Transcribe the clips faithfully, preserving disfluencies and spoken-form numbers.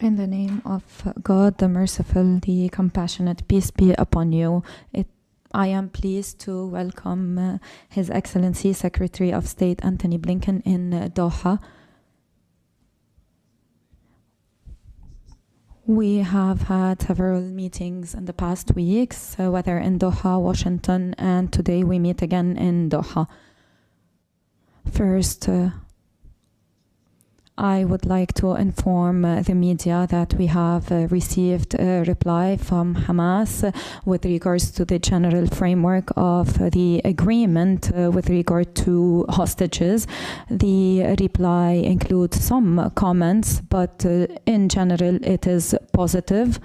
In the name of God, the merciful, the compassionate, peace be upon you. It, I am pleased to welcome uh, His Excellency Secretary of State Antony Blinken in uh, Doha. We have had several meetings in the past weeks, uh, whether in Doha, Washington, and today we meet again in Doha. First, uh, I would like to inform uh, the media that we have uh, received a reply from Hamas uh, with regards to the general framework of uh, the agreement uh, with regard to hostages. The reply includes some comments, but uh, in general it is positive.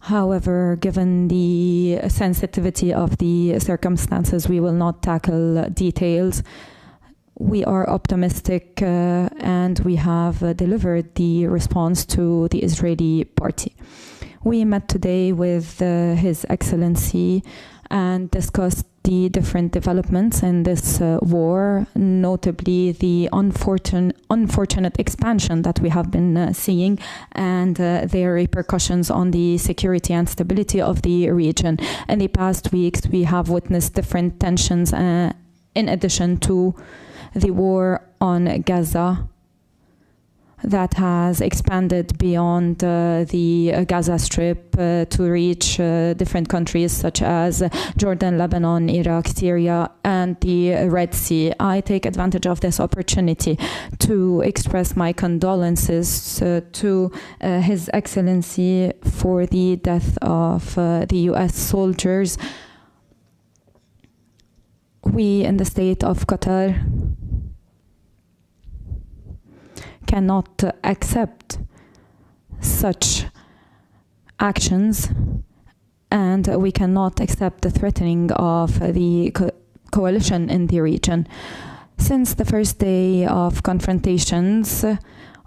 However, given the sensitivity of the circumstances, we will not tackle details. We are optimistic uh, and we have uh, delivered the response to the Israeli party. We met today with uh, His Excellency and discussed the different developments in this uh, war, notably the unfortun unfortunate expansion that we have been uh, seeing and uh, their repercussions on the security and stability of the region. In the past weeks, we have witnessed different tensions uh, in addition to the war on Gaza that has expanded beyond uh, the uh, Gaza Strip uh, to reach uh, different countries such as Jordan, Lebanon, Iraq, Syria, and the Red Sea. I take advantage of this opportunity to express my condolences uh, to uh, His Excellency for the death of uh, the U S soldiers. We in the state of Qatar cannot accept such actions, and we cannot accept the threatening of the co coalition in the region. Since the first day of confrontations,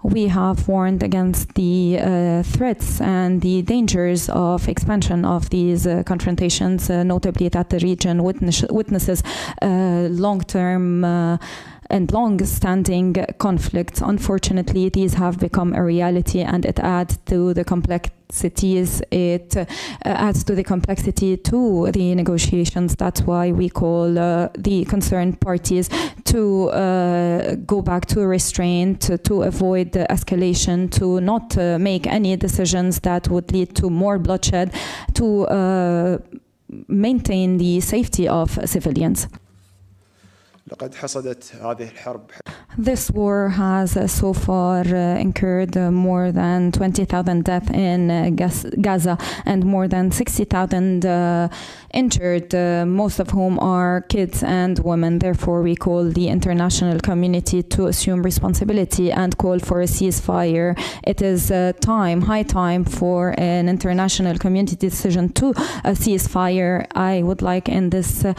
we have warned against the uh, threats and the dangers of expansion of these uh, confrontations, uh, notably that the region witness witnesses uh, long-term uh, and long-standing conflicts. Unfortunately, these have become a reality, and it adds to the complexities. It uh, adds to the complexity to the negotiations. That's why we call uh, the concerned parties to uh, go back to restraint, to, to avoid the escalation, to not uh, make any decisions that would lead to more bloodshed, to uh, maintain the safety of civilians. This war has uh, so far uh, incurred uh, more than twenty thousand deaths in uh, Gaza and more than sixty thousand uh, injured, uh, most of whom are kids and women. Therefore, we call the international community to assume responsibility and call for a ceasefire. It is uh, time, high time, for an international community decision to a ceasefire. I would like in this uh,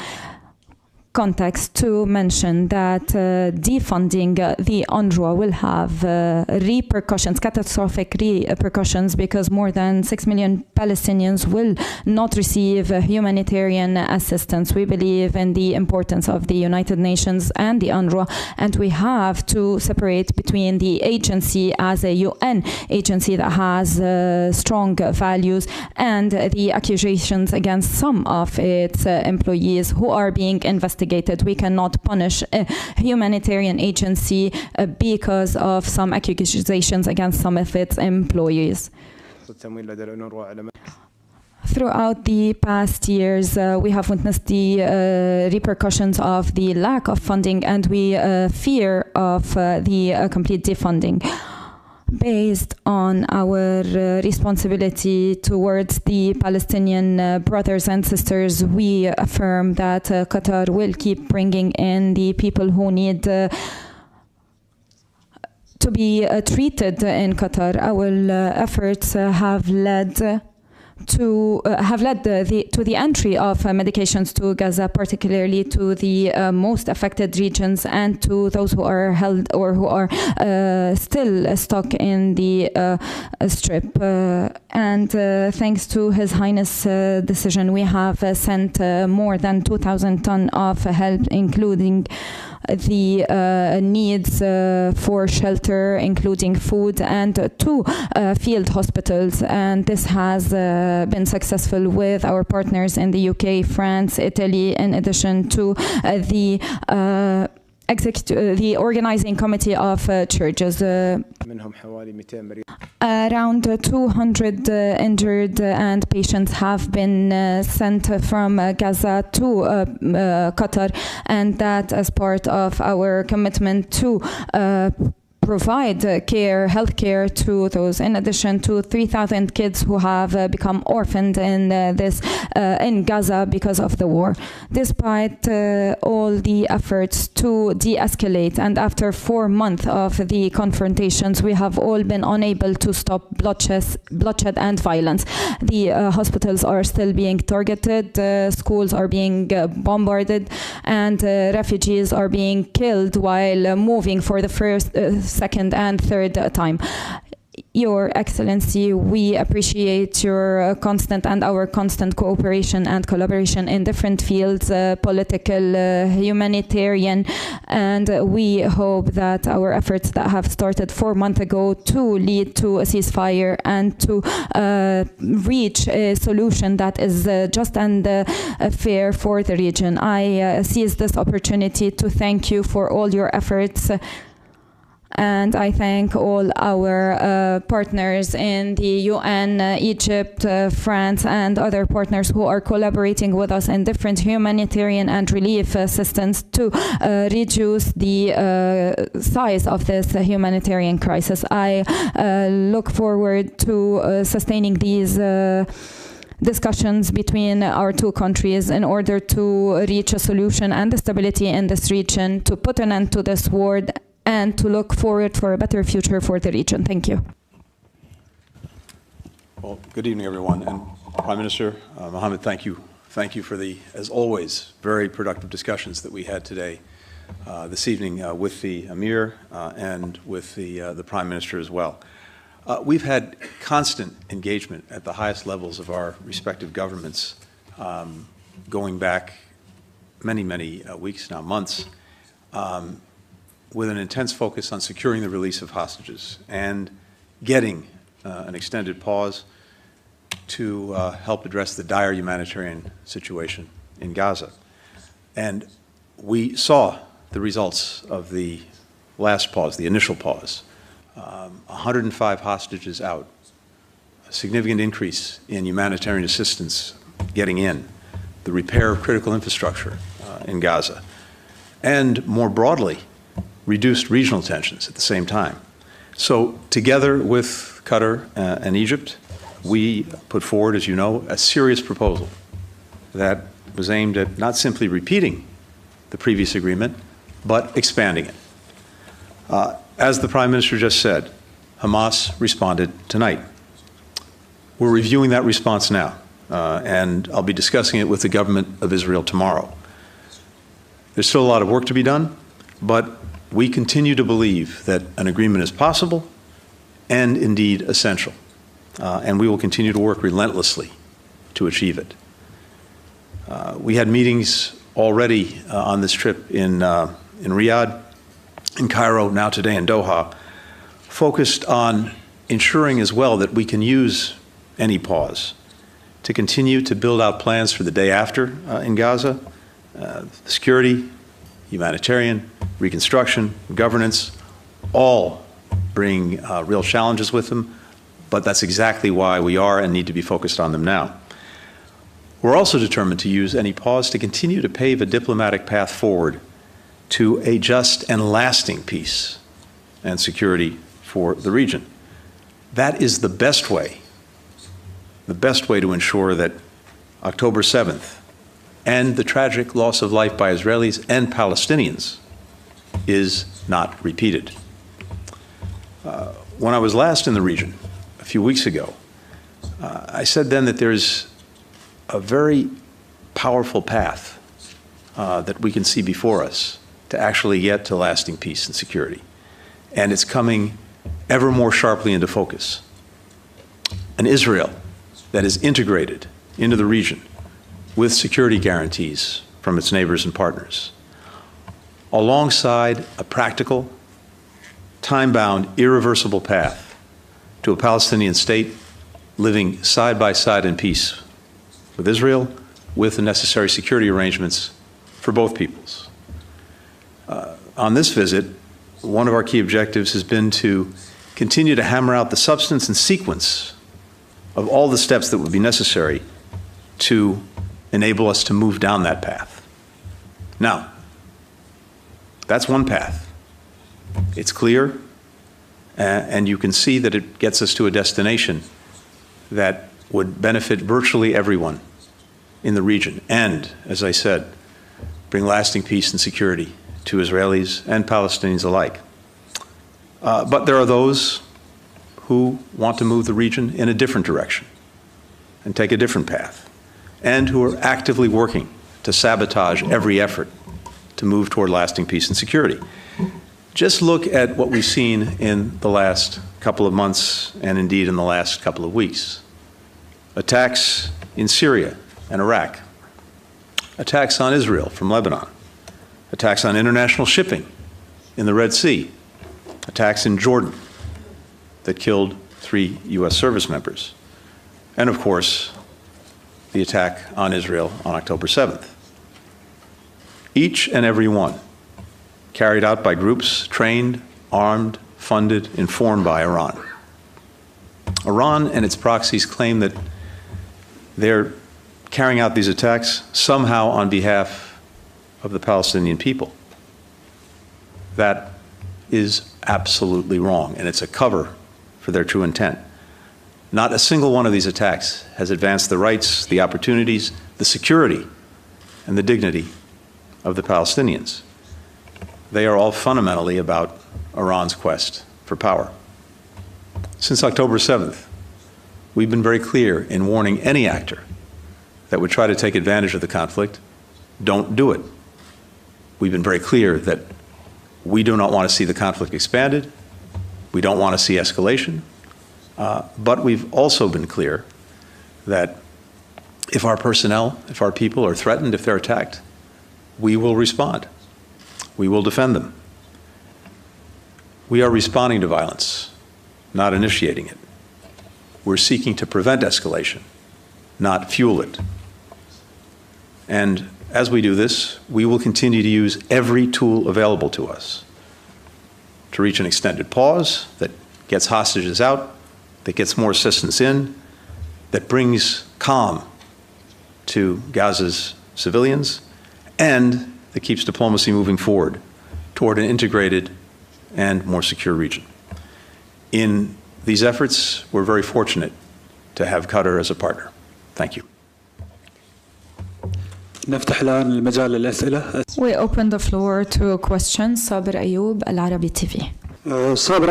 context to mention that uh, defunding uh, the UNRWA will have uh, repercussions, catastrophic repercussions, because more than six million Palestinians will not receive uh, humanitarian assistance. We believe in the importance of the United Nations and the UNRWA, and we have to separate between the agency as a U N agency that has uh, strong values and the accusations against some of its uh, employees who are being investigated. We cannot punish a humanitarian agency uh, because of some accusations against some of its employees. Throughout the past years, uh, we have witnessed the uh, repercussions of the lack of funding, and we uh, fear of uh, the uh, complete defunding. Based on our uh, responsibility towards the Palestinian uh, brothers and sisters, we affirm that uh, Qatar will keep bringing in the people who need uh, to be uh, treated in Qatar. Our uh, efforts uh, have led uh, to uh, have led the, the, to the entry of uh, medications to Gaza, particularly to the uh, most affected regions and to those who are held or who are uh, still stuck in the uh, strip. Uh, and uh, thanks to His Highness' uh, decision, we have uh, sent uh, more than two thousand tons of help, including the uh, needs uh, for shelter, including food, and uh, two uh, field hospitals. And this has uh, been successful with our partners in the U K, France, Italy, in addition to uh, the uh, Executive, uh, the organizing committee of uh, churches. Uh, around uh, two hundred uh, injured uh, and patients have been uh, sent from uh, Gaza to uh, uh, Qatar, and that as part of our commitment to uh, provide uh, care, health care to those, in addition to three thousand kids who have uh, become orphaned in uh, this uh, in Gaza because of the war. Despite uh, all the efforts to de-escalate, and after four months of the confrontations, we have all been unable to stop bloodshed, bloodshed and violence. The uh, hospitals are still being targeted, uh, schools are being uh, bombarded, and uh, refugees are being killed while uh, moving for the first uh, second and third time. Your Excellency, we appreciate your constant and our constant cooperation and collaboration in different fields, uh, political, uh, humanitarian, and we hope that our efforts that have started four months ago to lead to a ceasefire and to uh, reach a solution that is uh, just and uh, fair for the region. I uh, seize this opportunity to thank you for all your efforts. And I thank all our uh, partners in the U N, uh, Egypt, uh, France, and other partners who are collaborating with us in different humanitarian and relief assistance to uh, reduce the uh, size of this uh, humanitarian crisis. I uh, look forward to uh, sustaining these uh, discussions between our two countries in order to reach a solution and the stability in this region, to put an end to this war, and to look forward for a better future for the region. Thank you. Well, good evening, everyone. And Prime Minister uh, Mohammed, thank you. Thank you for the, as always, very productive discussions that we had today, uh, this evening, uh, with the Emir uh, and with the, uh, the Prime Minister as well. Uh, we've had constant engagement at the highest levels of our respective governments, um, going back many, many uh, weeks now, months, um, with an intense focus on securing the release of hostages and getting uh, an extended pause to uh, help address the dire humanitarian situation in Gaza. And we saw the results of the last pause, the initial pause. Um, one hundred five hostages out, a significant increase in humanitarian assistance getting in, the repair of critical infrastructure uh, in Gaza, and more broadly, reduced regional tensions at the same time. So together with Qatar uh, and Egypt, we put forward, as you know, a serious proposal that was aimed at not simply repeating the previous agreement, but expanding it. Uh, as the Prime Minister just said, Hamas responded tonight. We're reviewing that response now, uh, and I'll be discussing it with the government of Israel tomorrow. There's still a lot of work to be done, but we continue to believe that an agreement is possible and indeed essential, uh, and we will continue to work relentlessly to achieve it. Uh, we had meetings already uh, on this trip in, uh, in Riyadh, in Cairo, now today in Doha, focused on ensuring as well that we can use any pause to continue to build out plans for the day after uh, in Gaza, uh, security, humanitarian, reconstruction, governance, all bring uh, real challenges with them, but that's exactly why we are and need to be focused on them now. We're also determined to use any pause to continue to pave a diplomatic path forward to a just and lasting peace and security for the region. That is the best way, the best way to ensure that October seventh and the tragic loss of life by Israelis and Palestinians is not repeated. Uh, when I was last in the region a few weeks ago, uh, I said then that there's a very powerful path uh, that we can see before us to actually get to lasting peace and security. And it's coming ever more sharply into focus. An Israel that is integrated into the region with security guarantees from its neighbors and partners. alongside a practical, time-bound, irreversible path to a Palestinian state living side by side in peace with Israel, with the necessary security arrangements for both peoples. Uh, on this visit, one of our key objectives has been to continue to hammer out the substance and sequence of all the steps that would be necessary to enable us to move down that path. Now, that's one path. It's clear, uh, and you can see that it gets us to a destination that would benefit virtually everyone in the region and, as I said, bring lasting peace and security to Israelis and Palestinians alike. Uh, but there are those who want to move the region in a different direction and take a different path, and who are actively working to sabotage every effort to move toward lasting peace and security. Just look at what we've seen in the last couple of months and indeed in the last couple of weeks. Attacks in Syria and Iraq, attacks on Israel from Lebanon, attacks on international shipping in the Red Sea, attacks in Jordan that killed three U S service members, and of course, the attack on Israel on October seventh. Each and every one carried out by groups trained, armed, funded, informed by Iran. Iran and its proxies claim that they're carrying out these attacks somehow on behalf of the Palestinian people. That is absolutely wrong, and it's a cover for their true intent. Not a single one of these attacks has advanced the rights, the opportunities, the security, and the dignity of the Palestinians. They are all fundamentally about Iran's quest for power. Since October seventh, we've been very clear in warning any actor that would try to take advantage of the conflict, don't do it. We've been very clear that we do not want to see the conflict expanded. We don't want to see escalation. Uh, but we've also been clear that if our personnel, if our people are threatened, if they're attacked, we will respond. We will defend them. We are responding to violence, not initiating it. We're seeking to prevent escalation, not fuel it. And as we do this, we will continue to use every tool available to us to reach an extended pause that gets hostages out, that gets more assistance in, that brings calm to Gaza's civilians, and that keeps diplomacy moving forward toward an integrated and more secure region. In these efforts, we're very fortunate to have Qatar as a partner. Thank you. We open the floor to questions. Sabir Ayoub, Al-Arabi T V. Uh, Sabir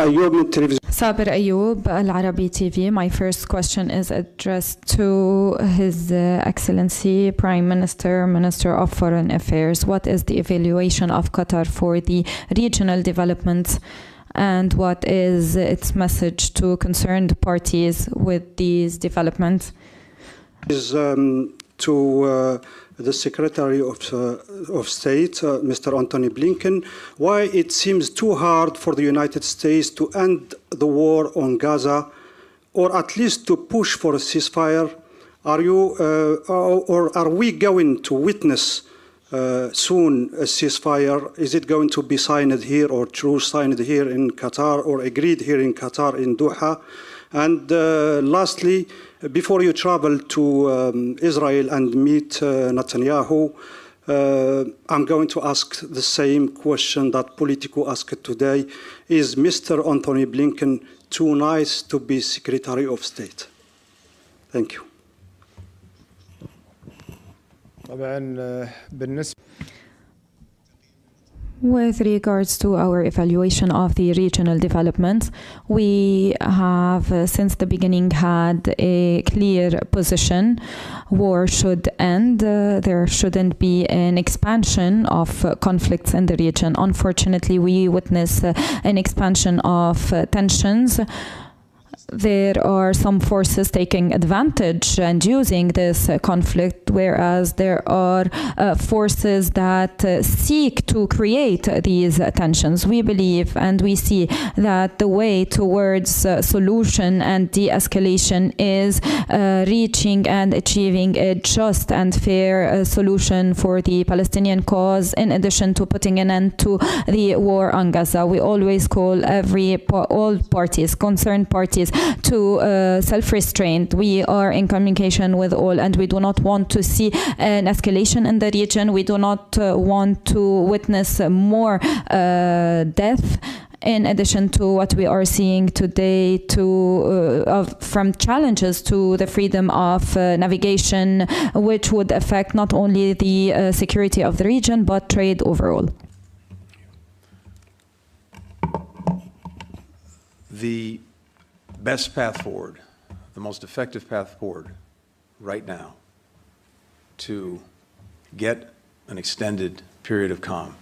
Ayoub, Al-Arabi T V. My first question is addressed to His uh, Excellency Prime Minister, Minister of Foreign Affairs. What is the evaluation of Qatar for the regional development, and what is its message to concerned parties with these developments? Is um, to uh, the Secretary of, uh, of State, uh, Mister Antony Blinken, why it seems too hard for the United States to end the war on Gaza, or at least to push for a ceasefire? Are you, uh, or are we going to witness uh, soon a ceasefire? Is it going to be signed here, or true signed here in Qatar, or agreed here in Qatar in Doha? And uh, lastly, before you travel to um, Israel and meet uh, Netanyahu, uh, I'm going to ask the same question that Politico asked today. Is Mister Antony Blinken too nice to be Secretary of State? Thank you. With regards to our evaluation of the regional developments, we have uh, since the beginning had a clear position. War should end. Uh, there shouldn't be an expansion of uh, conflicts in the region. Unfortunately, we witness uh, an expansion of uh, tensions there are some forces taking advantage and using this uh, conflict, whereas there are uh, forces that uh, seek to create uh, these uh, tensions. We believe and we see that the way towards uh, solution and de-escalation is uh, reaching and achieving a just and fair uh, solution for the Palestinian cause, in addition to putting an end to the war on Gaza. We always call every pa all parties, concerned parties, to uh, self-restraint. We are in communication with all, and we do not want to see an escalation in the region. We do not uh, want to witness more uh, death, in addition to what we are seeing today to uh, of, from challenges to the freedom of uh, navigation, which would affect not only the uh, security of the region, but trade overall. The best path forward, the most effective path forward right now to get an extended period of calm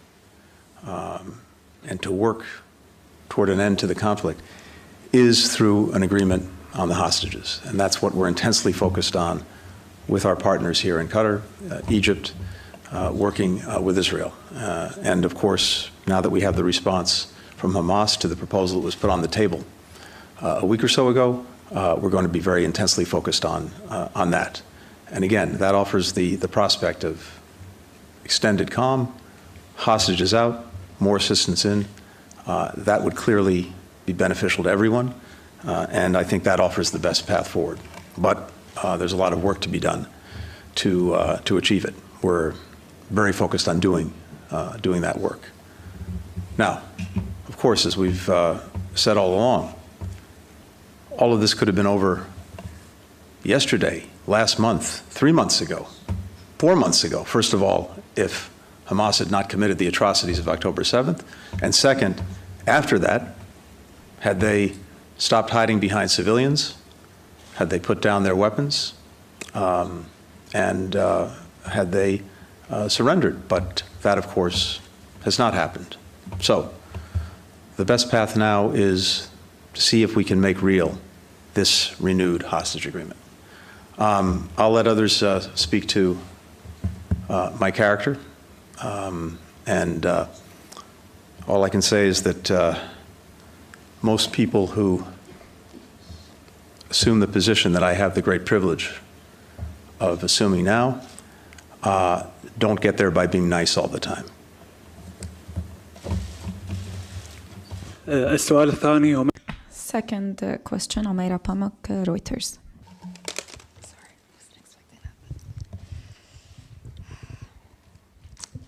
um, and to work toward an end to the conflict is through an agreement on the hostages. And that's what we're intensely focused on with our partners here in Qatar, uh, Egypt, uh, working uh, with Israel. Uh, and of course, now that we have the response from Hamas to the proposal that was put on the table uh, a week or so ago, uh, we're going to be very intensely focused on, uh, on that. And again, that offers the, the prospect of extended calm, hostages out, more assistance in. Uh, that would clearly be beneficial to everyone, uh, and I think that offers the best path forward. But uh, there's a lot of work to be done to, uh, to achieve it. We're very focused on doing, uh, doing that work. Now, of course, as we've uh, said all along, all of this could have been over yesterday, last month, three months ago, four months ago, first of all, if Hamas had not committed the atrocities of October seventh, and second, after that, had they stopped hiding behind civilians, had they put down their weapons, um, and uh, had they uh, surrendered. But that, of course, has not happened. So the best path now is to see if we can make real this renewed hostage agreement. Um, I'll let others uh, speak to uh, my character. Um, and uh, all I can say is that uh, most people who assume the position that I have the great privilege of assuming now uh, don't get there by being nice all the time. Second uh, question, Omaira Pamak, uh, Reuters.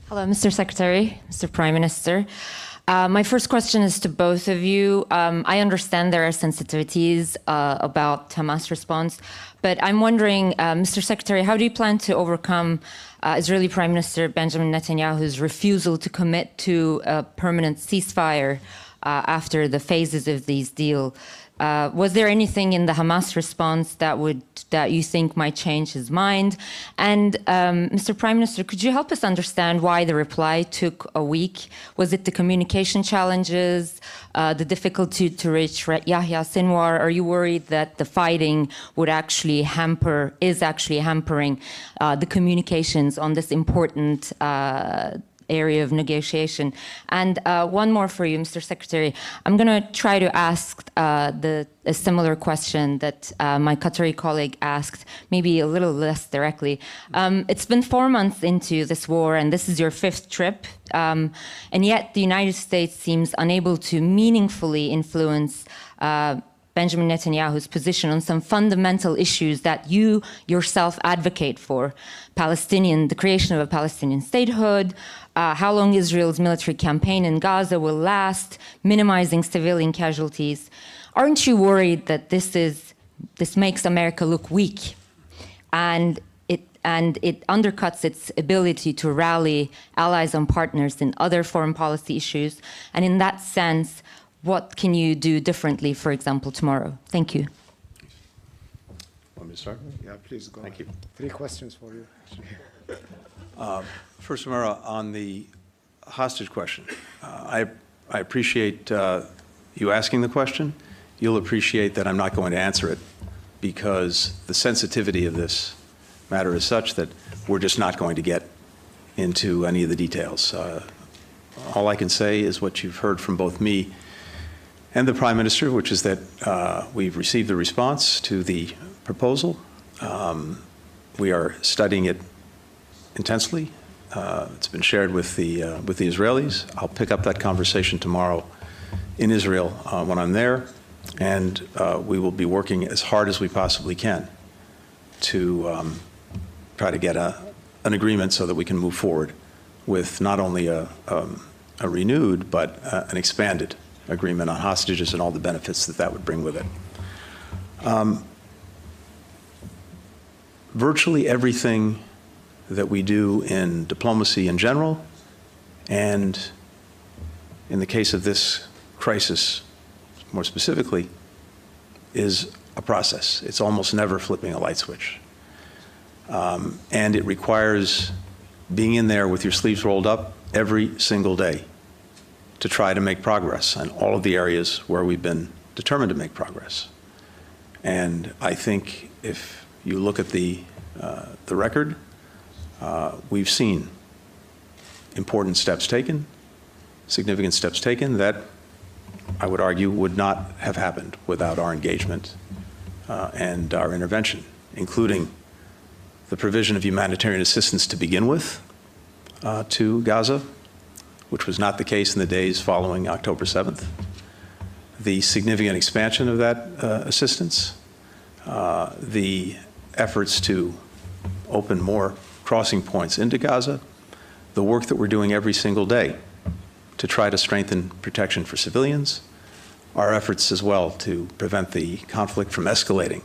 Hello, Mister Secretary, Mister Prime Minister. Uh, my first question is to both of you. Um, I understand there are sensitivities uh, about Hamas response, but I'm wondering, uh, Mister Secretary, how do you plan to overcome uh, Israeli Prime Minister Benjamin Netanyahu's refusal to commit to a permanent ceasefire uh, after the phases of these deal? Uh, was there anything in the Hamas response that would that you think might change his mind? And um, Mister Prime Minister, could you help us understand why the reply took a week? Was it the communication challenges, uh, the difficulty to reach Yahya Sinwar? Are you worried that the fighting would actually hamper, is actually hampering uh, the communications on this important uh area of negotiation? And uh, one more for you, Mister Secretary. I'm going to try to ask uh, the, a similar question that uh, my Qatari colleague asked, maybe a little less directly. Um, it's been four months into this war, and this is your fifth trip, um, and yet the United States seems unable to meaningfully influence uh, Benjamin Netanyahu's position on some fundamental issues that you yourself advocate for: Palestinian, the creation of a Palestinian statehood, uh, how long Israel's military campaign in Gaza will last, minimizing civilian casualties. Aren't you worried that this is this makes America look weak, and it and it undercuts its ability to rally allies and partners in other foreign policy issues? And in that sense, what can you do differently, for example, tomorrow? Thank you. Want me to start? Yeah, please go. Thank you. Three questions for you. uh, first, Amara, on the hostage question, uh, I, I appreciate uh, you asking the question, you'll appreciate that I'm not going to answer it, because the sensitivity of this matter is such that we're just not going to get into any of the details. Uh, all I can say is what you've heard from both me and the Prime Minister, which is that uh, we've received the response to the proposal. Um, we are studying it intensely. Uh, it's been shared with the, uh, with the Israelis. I'll pick up that conversation tomorrow in Israel uh, when I'm there, and uh, we will be working as hard as we possibly can to um, try to get a, an agreement so that we can move forward with not only a, um, a renewed but uh, an expanded agreement on hostages and all the benefits that that would bring with it. Um, virtually everything that we do in diplomacy in general, and in the case of this crisis more specifically, is a process. It's almost never flipping a light switch. Um, and it requires being in there with your sleeves rolled up every single day to try to make progress on all of the areas where we've been determined to make progress. And I think if you look at the, uh, the record, Uh, we've seen important steps taken, significant steps taken that I would argue would not have happened without our engagement uh, and our intervention, including the provision of humanitarian assistance to begin with uh, to Gaza, which was not the case in the days following October seventh, the significant expansion of that uh, assistance, uh, the efforts to open more crossing points into Gaza, the work that we're doing every single day to try to strengthen protection for civilians, our efforts as well to prevent the conflict from escalating.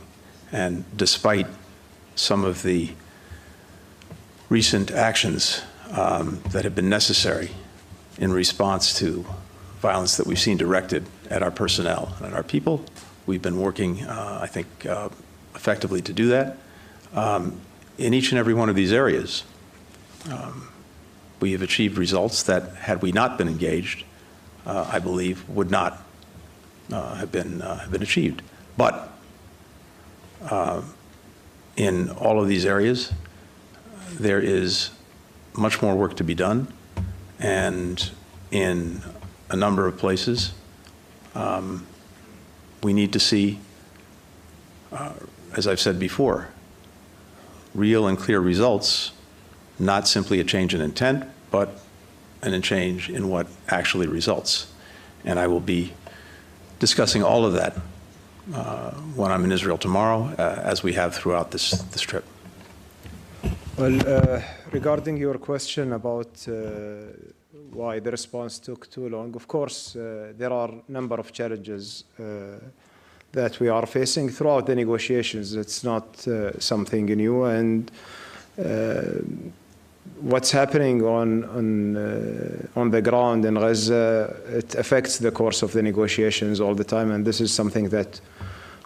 And despite some of the recent actions um, that have been necessary in response to violence that we've seen directed at our personnel and at our people, we've been working, uh, I think, uh, effectively to do that. Um, In each and every one of these areas, um, we have achieved results that, had we not been engaged, uh, I believe would not uh, have been uh, have been achieved. But uh, in all of these areas, there is much more work to be done, and in a number of places, um, we need to see, uh, as I've said before, real and clear results, not simply a change in intent, but a change in what actually results. And I will be discussing all of that uh, when I'm in Israel tomorrow, uh, as we have throughout this, this trip. Well, uh, regarding your question about uh, why the response took too long, of course, uh, there are a number of challenges uh, that we are facing throughout the negotiations. It's not uh, something new, and uh, what's happening on on uh, on the ground in Gaza, it affects the course of the negotiations all the time, and this is something that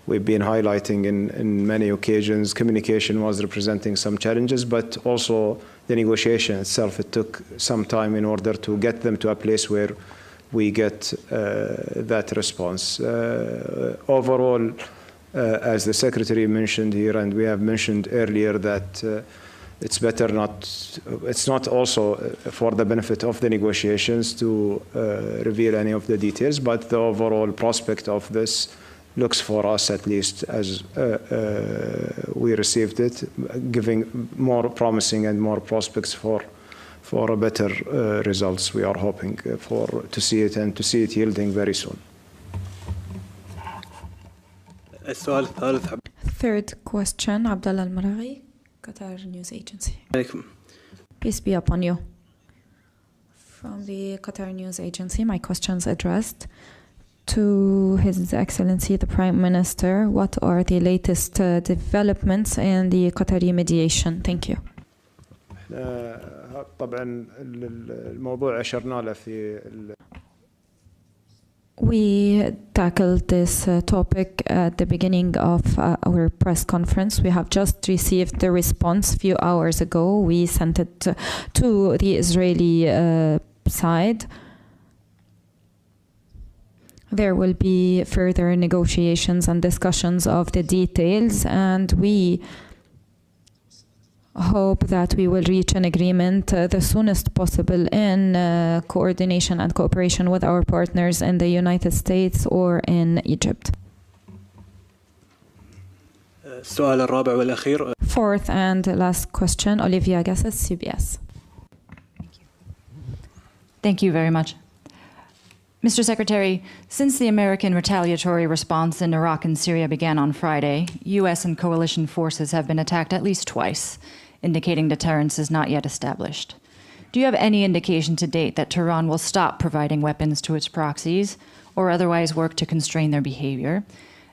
we've been highlighting in in many occasions. Communication was representing some challenges, but also the negotiation itself, it took some time in order to get them to a place where we get uh, that response. Uh, overall, uh, as the Secretary mentioned here, and we have mentioned earlier, that uh, it's better not, it's not also for the benefit of the negotiations to uh, reveal any of the details, but the overall prospect of this looks for us, at least as uh, uh, we received it, giving more promising and more prospects for for a better uh, results. We are hoping for to see it and to see it yielding very soon. Third question, Abdullah Al-Maraghi, Qatar News Agency. Peace be upon you. From the Qatar News Agency, my question's addressed to His Excellency the Prime Minister. What are the latest uh, developments in the Qatari mediation? Thank you. Uh, طبعا الموضوع أشرنا له في We tackled this uh, topic at the beginning of uh, our press conference. We have just received the response a few hours ago. We sent it to the Israeli uh, side. There will be further negotiations and discussions of the details, and we hope that we will reach an agreement uh, the soonest possible in uh, coordination and cooperation with our partners in the United States or in Egypt. Fourth and last question, Olivia Gasset, C B S. Thank you. Thank you very much. Mister Secretary, since the American retaliatory response in Iraq and Syria began on Friday, U S and coalition forces have been attacked at least twice, indicating deterrence is not yet established. Do you have any indication to date that Tehran will stop providing weapons to its proxies or otherwise work to constrain their behavior?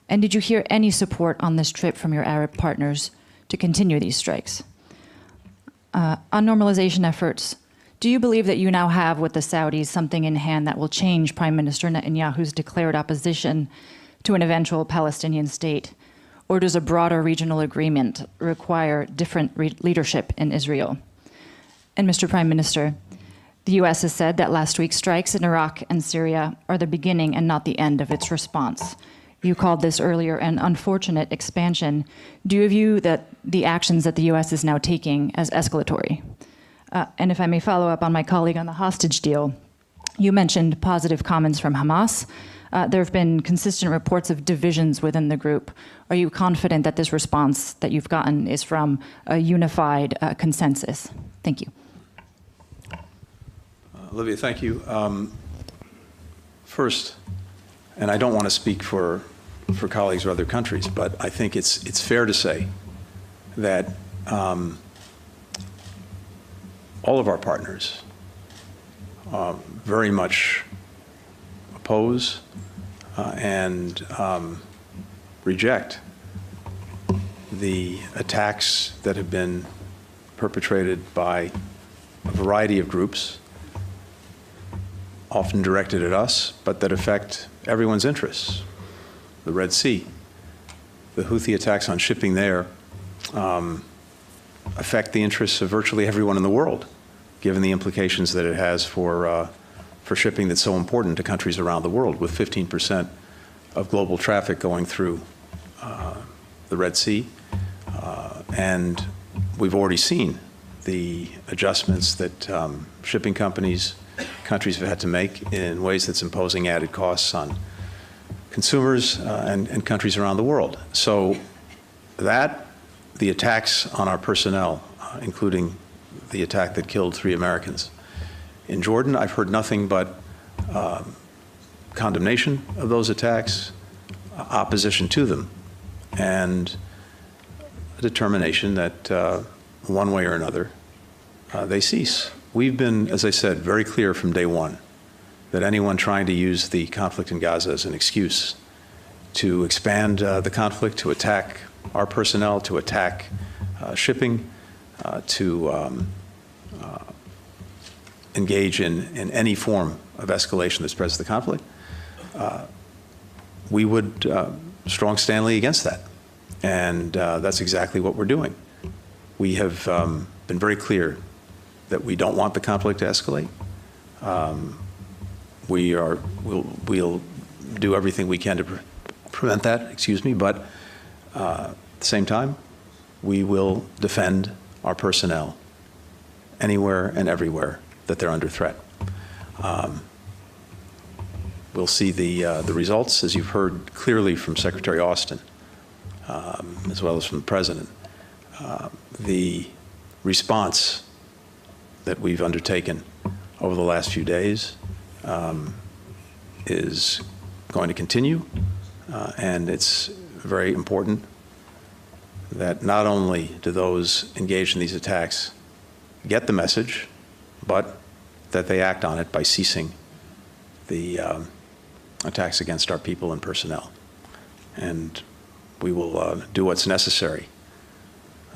And did you hear any support on this trip from your Arab partners to continue these strikes? Uh, on normalization efforts, do you believe that you now have with the Saudis something in hand that will change Prime Minister Netanyahu's declared opposition to an eventual Palestinian state? Or does a broader regional agreement require different re leadership in Israel? And Mister Prime Minister, the U S has said that last week's strikes in Iraq and Syria are the beginning and not the end of its response. You called this earlier an unfortunate expansion. Do you view that the actions that the U S is now taking as escalatory? Uh, and if I may follow up on my colleague on the hostage deal, you mentioned positive comments from Hamas. Uh, there have been consistent reports of divisions within the group. Are you confident that this response that you've gotten is from a unified uh, consensus? Thank you. Uh, Olivia, thank you. Um, first, and I don't want to speak for for colleagues of other countries, but I think it's it's fair to say that um, all of our partners uh, very much oppose uh, and um, reject the attacks that have been perpetrated by a variety of groups, often directed at us, but that affect everyone's interests. The Red Sea, the Houthi attacks on shipping there um, affect the interests of virtually everyone in the world, given the implications that it has for, uh, for shipping that's so important to countries around the world, with fifteen percent of global traffic going through uh, the Red Sea. Uh, and we've already seen the adjustments that um, shipping companies, countries have had to make in ways that's imposing added costs on consumers uh, and, and countries around the world. So that, the attacks on our personnel, uh, including the attack that killed three Americans in Jordan, I've heard nothing but uh, condemnation of those attacks, uh, opposition to them, and a determination that uh, one way or another uh, they cease. We've been, as I said, very clear from day one that anyone trying to use the conflict in Gaza as an excuse to expand uh, the conflict, to attack our personnel, to attack uh, shipping, uh, to um, uh, engage in, in any form of escalation that spreads the conflict, uh, we would uh, strong stanley against that. And uh, that's exactly what we're doing. We have um, been very clear that we don't want the conflict to escalate. Um, we are, we'll, we'll do everything we can to pre prevent that, excuse me, but uh, at the same time, we will defend our personnel anywhere and everywhere that they're under threat. Um, we'll see the, uh, the results, as you've heard clearly from Secretary Austin, um, as well as from the President. Uh, the response that we've undertaken over the last few days um, is going to continue. Uh, and it's very important that not only do those engaged in these attacks get the message, but that they act on it by ceasing the um, attacks against our people and personnel. And we will uh, do what's necessary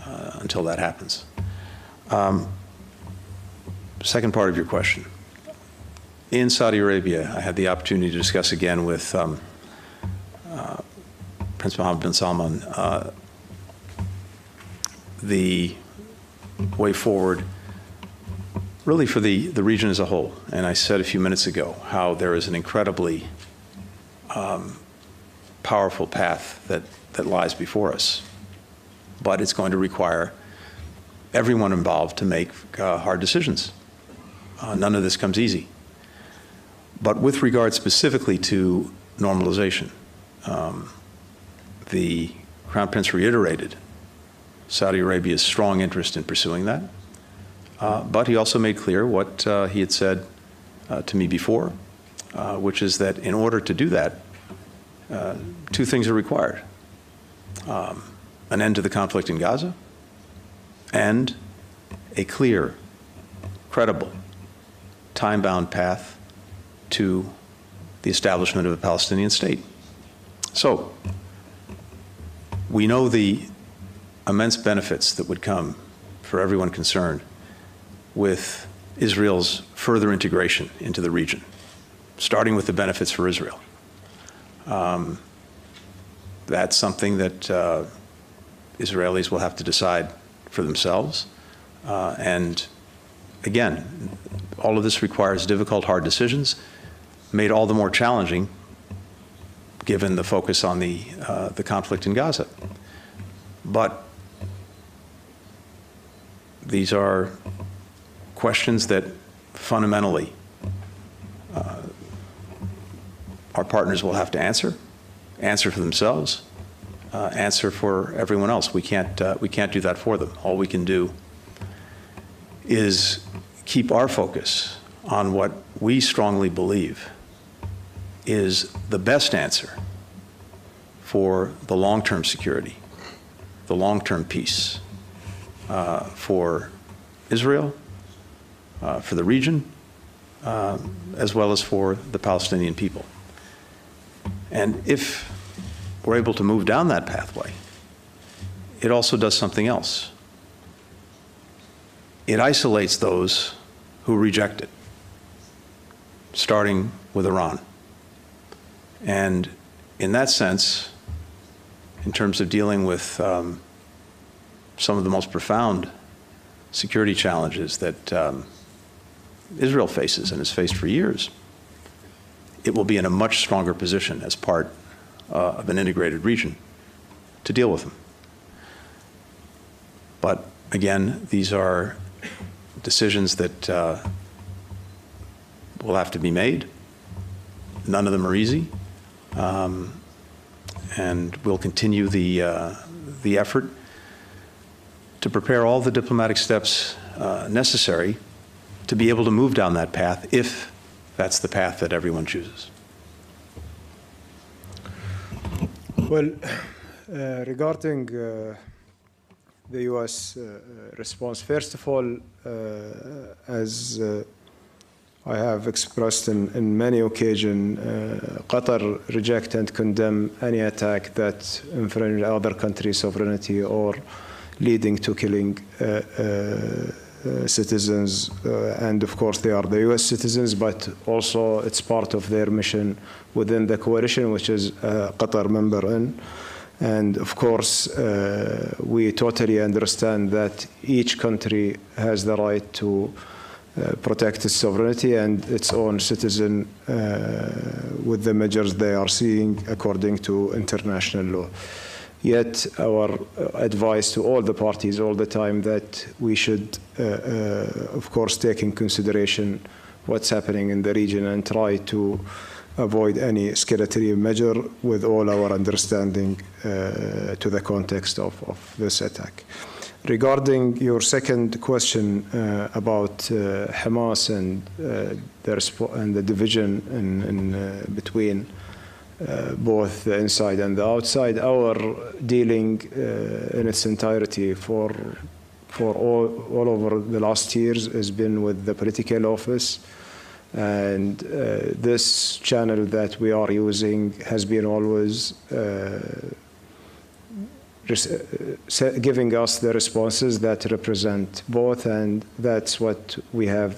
uh, until that happens. Um, Second part of your question. In Saudi Arabia, I had the opportunity to discuss again with um, uh, Prince Mohammed bin Salman uh, the way forward, really for the, the region as a whole. And I said a few minutes ago how there is an incredibly um, powerful path that, that lies before us. But it's going to require everyone involved to make uh, hard decisions. Uh, none of this comes easy. But with regard specifically to normalization, um, the Crown Prince reiterated Saudi Arabia's strong interest in pursuing that. Uh, but he also made clear what uh, he had said uh, to me before, uh, which is that in order to do that, uh, two things are required. Um, an end to the conflict in Gaza and a clear, credible, time-bound path to the establishment of a Palestinian state. So we know the immense benefits that would come for everyone concerned with Israel's further integration into the region, starting with the benefits for Israel. Um, that's something that uh, Israelis will have to decide for themselves. Uh, and again, all of this requires difficult, hard decisions, made all the more challenging given the focus on the, uh, the conflict in Gaza. But these are questions that fundamentally uh, our partners will have to answer, answer for themselves, uh, answer for everyone else. We can't, uh, we can't do that for them. All we can do is keep our focus on what we strongly believe is the best answer for the long-term security, the long-term peace uh, for Israel, Uh, for the region, uh, as well as for the Palestinian people. And if we're able to move down that pathway, it also does something else. It isolates those who reject it, starting with Iran. And in that sense, in terms of dealing with um, some of the most profound security challenges that um, Israel faces and has faced for years, it will be in a much stronger position as part uh, of an integrated region to deal with them. But again, these are decisions that uh, will have to be made. None of them are easy. Um, and we'll continue the, uh, the effort to prepare all the diplomatic steps uh, necessary to be able to move down that path, if that's the path that everyone chooses. Well, uh, regarding uh, the U S uh, response, first of all, uh, as uh, I have expressed in, in many occasions, uh, Qatar reject and condemn any attack that infringes other countries' sovereignty or leading to killing uh, uh, Uh, citizens, uh, and of course they are the U S citizens, but also it's part of their mission within the coalition, which is uh, Qatar member in. And of course, uh, we totally understand that each country has the right to uh, protect its sovereignty and its own citizen uh, with the measures they are seeing according to international law. Yet our advice to all the parties all the time that we should, uh, uh, of course, take in consideration what's happening in the region and try to avoid any escalatory measure with all our understanding uh, to the context of, of this attack. Regarding your second question uh, about uh, Hamas and, uh, the, and the division in, in, uh, between Uh, both the inside and the outside, our dealing uh, in its entirety for for all, all over the last years has been with the political office, and uh, this channel that we are using has been always uh, giving us the responses that represent both, and that's what we have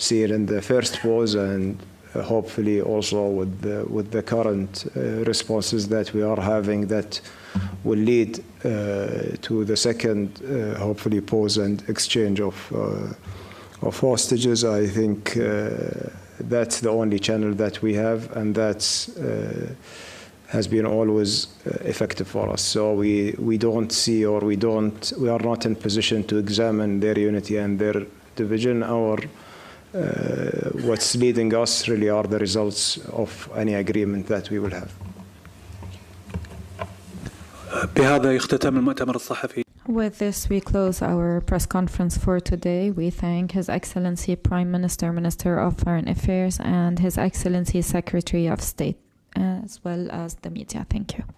seen in the first pause, and hopefully also with the, with the current uh, responses that we are having that will lead uh, to the second, uh, hopefully, pause and exchange of, uh, of hostages. I think uh, that's the only channel that we have, and that's uh, has been always effective for us. So we, we don't see, or we don't, we are not in position to examine their unity and their division. Our, uh, what's leading us really are the results of any agreement that we will have. With this, we close our press conference for today. We thank His Excellency Prime Minister, Minister of Foreign Affairs, and His Excellency Secretary of State, as well as the media. Thank you.